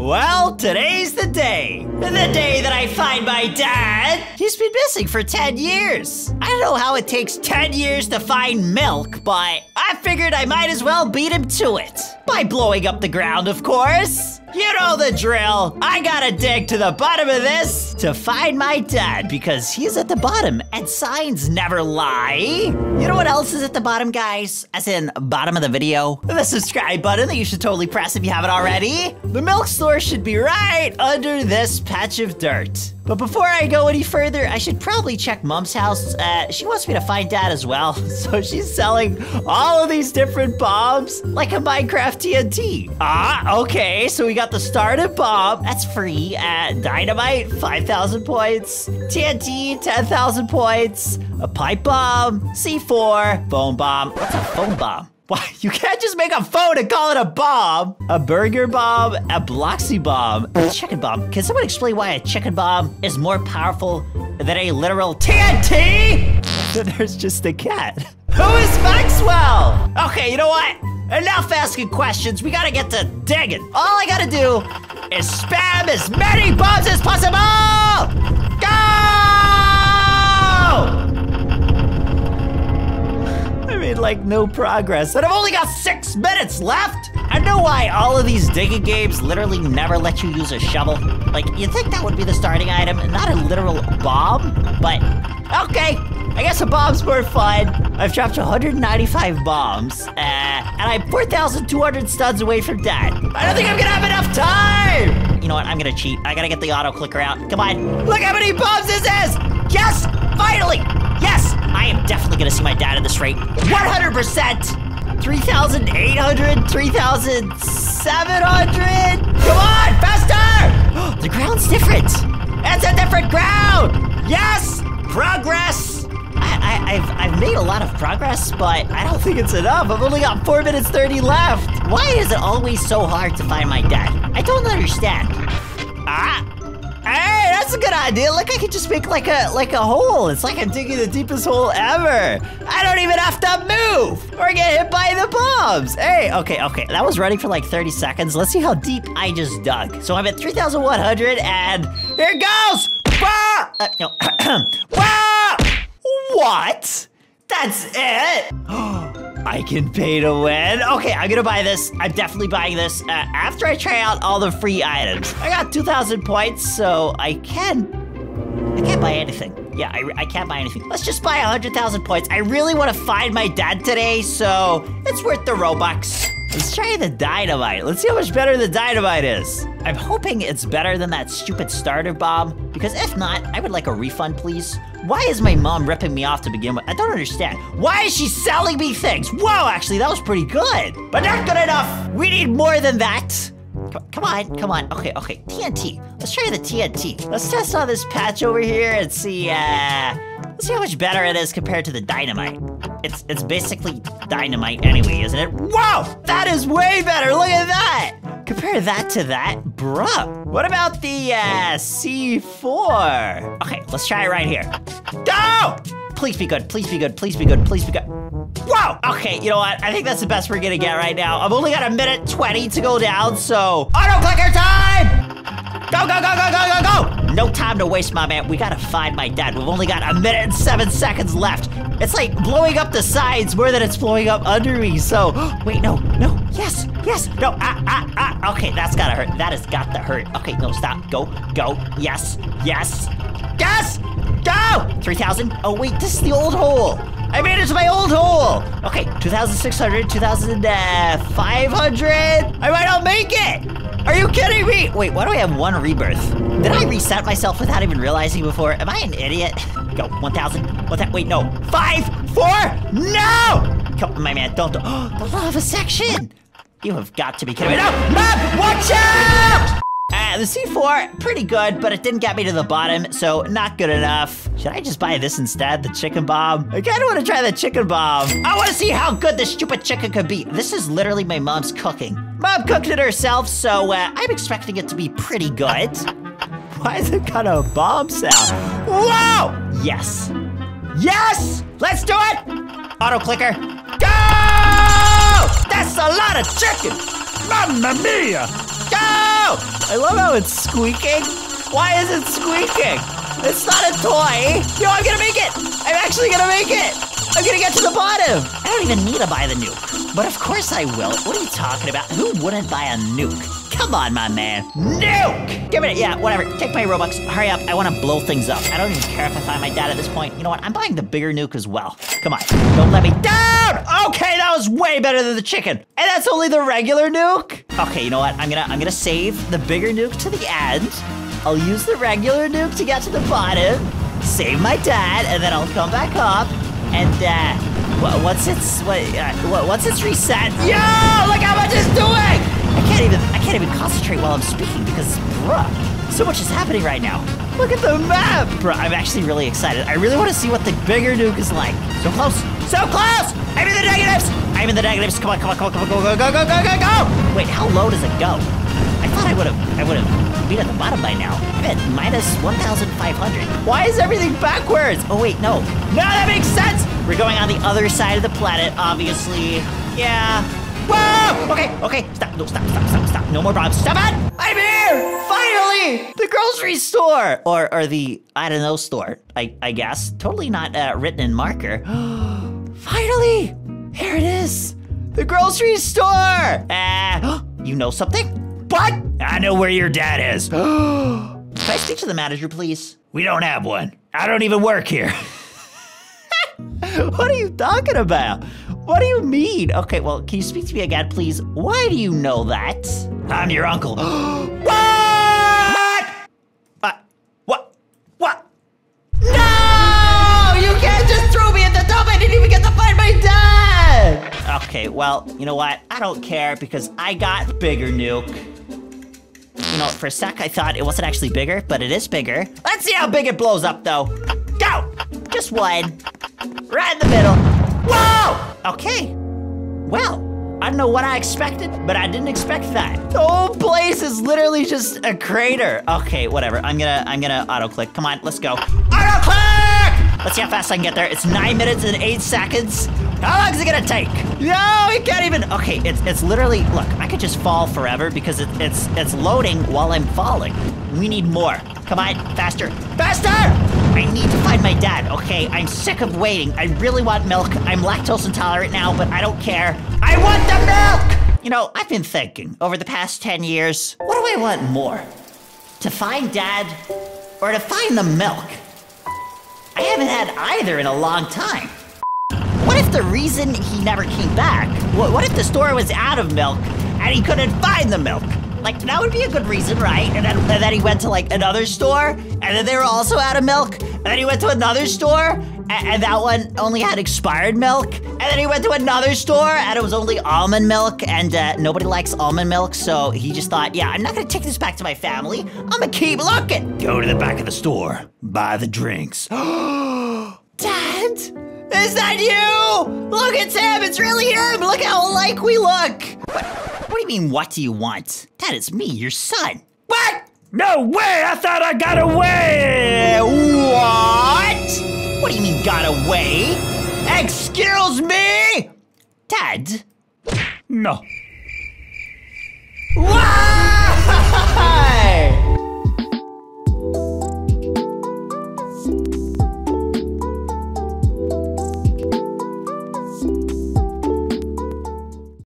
Well, today's the day. The day that I find my dad. He's been missing for 10 years. I don't know how it takes 10 years to find milk, but I figured I might as well beat him to it. By blowing up the ground, of course. You know the drill. I gotta dig to the bottom of this to find my dad because he's at the bottom and signs never lie. You know what else is at the bottom, guys? As in, bottom of the video. The subscribe button that you should totally press if you haven't already. The milk store should be right under this patch of dirt. But before I go any further, I should probably check Mom's house. She wants me to find Dad as well. So she's selling all of these different bombs like a Minecraft TNT. Okay, so we got the starter bomb. That's free. Dynamite, 5,000 points. TNT, 10,000 points. A pipe bomb, C4, phone bomb. What's a phone bomb? Why, you can't just make a phone and call it a bomb. A burger bomb, a bloxy bomb, a chicken bomb. Can someone explain why a chicken bomb is more powerful than a literal TNT? There's just a cat. Who is Maxwell? Okay, you know what? Enough asking questions. We gotta get to digging. All I gotta do is spam as many bombs as possible. Go! Made like no progress, and I've only got 6 minutes left. I know why all of these digging games literally never let you use a shovel. Like, you'd think that would be the starting item, not a literal bomb, but okay, I guess a bomb's more fun. I've dropped 195 bombs, and I'm 4,200 studs away from Dad. I don't think I'm gonna have enough time. You know what, I'm gonna cheat. I gotta get the auto clicker out. Come on, look how many bombs this is. Yes, finally. Yes, I am definitely gonna see my dad at this rate. 100%! 3,800, 3,700! Come on, faster! The ground's different! It's a different ground! Yes! Progress! I've made a lot of progress, but I don't think it's enough. I've only got 4 minutes 30 left. Why is it always so hard to find my dad? I don't understand. Hey, that's a good idea. Look, I could just make like a hole. It's like I'm digging the deepest hole ever. I don't even have to move or get hit by the bombs. Hey, okay. That was running for like 30 seconds. Let's see how deep I just dug. So I'm at 3,100 and here it goes. Wow! No. Wow! What? That's it? I can pay to win. Okay, I'm gonna buy this. I'm definitely buying this after I try out all the free items. I got 2,000 points, so I can't buy anything. Yeah, I can't buy anything. Let's just buy 100,000 points. I really want to find my dad today, so it's worth the Robux. Let's try the dynamite. Let's see how much better the dynamite is. I'm hoping it's better than that stupid starter bomb, because if not, I would like a refund, please. Why is my mom ripping me off to begin with? I don't understand. Why is she selling me things? Whoa, actually, that was pretty good. But not good enough. We need more than that. Come on. Okay. TNT. Let's try the TNT. Let's test on this patch over here and see, let's see how much better it is compared to the dynamite. It's basically dynamite anyway, isn't it? Whoa! That is way better! Look at that! Compare that to that? Bruh. What about the, C4? Okay, let's try it right here. Go! Please be good. Whoa! Okay, you know what? I think that's the best we're gonna get right now. I've only got a minute 20 to go down, so... Auto-clicker time! Go! No time to waste, my man. We gotta find my dad. We've only got a minute and 7 seconds left. It's like blowing up the sides more than it's blowing up under me, so... Wait, no, yes, no, ah. Okay, that's gotta hurt. That has got to hurt. Okay, no, stop. Go. Yes! Go! 3,000. Oh, wait, this is the old hole. I made it to my old hole. Okay, 2,600, 2,500. I might not make it. Are you kidding me? Wait, why do I have one rebirth? Did I reset myself without even realizing before? Am I an idiot? Go, 1,000. Wait, no. 5, 4, no! Come, my man, don't. Oh, the lava section. You have got to be kidding me. No, Mom, watch out! The C4, pretty good, but it didn't get me to the bottom, so not good enough. Should I just buy this instead, the chicken bomb? I kinda wanna try the chicken bomb. I wanna see how good this stupid chicken could be. This is literally my mom's cooking. Mom cooked it herself, so I'm expecting it to be pretty good. Why is it got a bomb sound? Whoa! Yes! Let's do it! Auto clicker, go! That's a lot of chicken! Mamma mia! Go! I love how it's squeaking. Why is it squeaking? It's not a toy. No, I'm gonna make it. I'm actually gonna make it. I'm gonna get to the bottom. I don't even need to buy the nuke. But of course I will. What are you talking about? Who wouldn't buy a nuke? Come on, my man. Nuke! Give me it. Yeah, whatever. Take my Robux. Hurry up. I want to blow things up. I don't even care if I find my dad at this point. You know what? I'm buying the bigger nuke as well. Come on. Don't let me down. Okay, that was way better than the chicken. And that's only the regular nuke. Okay, you know what? I'm gonna save the bigger nuke to the end. I'll use the regular nuke to get to the bottom, save my dad, and then I'll come back up. And what's its reset? Yo, look how much it's doing! I can't even concentrate while I'm speaking because, bruh, so much is happening right now. Look at the map, bruh. I'm actually really excited. I really want to see what the bigger nuke is like. So close, so close! I'm in the negatives! I'm in the negatives! Come on, come on, come on, come on, go, go, go, go, go, go, go! Wait, how low does it go? I thought I would have been at the bottom by now. I'm at minus 1,500. Why is everything backwards? Oh wait, no. No, that makes sense! We're going on the other side of the planet, obviously. Yeah. Whoa! Okay, okay, stop, no, stop, stop, stop, stop. No more problems. Stop it! I'm here! Finally! The grocery store! Or the, I don't know, store, I guess. Totally not written in marker. Finally! Here it is! The grocery store! You know something? What? I know where your dad is. Can I speak to the manager, please? We don't have one. I don't even work here. What are you talking about? What do you mean? Okay, well, can you speak to me again, please? Why do you know that? I'm your uncle. What? What? No! You can't just throw me at the top. I didn't even get to find my dad. Okay, well, you know what? I don't care because I got bigger nuke. You know, for a sec, I thought it wasn't actually bigger, but it is bigger. Let's see how big it blows up, though. Go! Just one. Right in the middle. Whoa! Okay. Well, I don't know what I expected, but I didn't expect that. The whole place is literally just a crater. Okay, whatever. I'm gonna auto-click. Come on, let's go. Auto-click! Let's see how fast I can get there. It's 9 minutes and 8 seconds. How long is it gonna take? No, it can't even. Okay, it's literally. Look, I could just fall forever because it's loading while I'm falling. We need more. Come on, faster, faster! I need to find my dad. Okay, I'm sick of waiting. I really want milk. I'm lactose intolerant now, but I don't care. I want the milk. You know, I've been thinking over the past 10 years. What do I want more? To find dad, or to find the milk? I haven't had either in a long time. What if the reason he never came back? What if the store was out of milk and he couldn't find the milk? Like, that would be a good reason, right? And then he went to, like, another store, and then they were also out of milk, and then he went to another store, and that one only had expired milk, and then he went to another store, and it was only almond milk, and nobody likes almond milk, so he just thought, yeah, I'm not gonna take this back to my family. I'm gonna keep looking. Go to the back of the store, buy the drinks. Dad? Is that you? Look, it's him! It's really him! Look how alike we look! What do you mean, what do you want? Dad, it's me, your son. What? No way! I thought I got away! What? What do you mean, got away? Excuse me? Dad? No.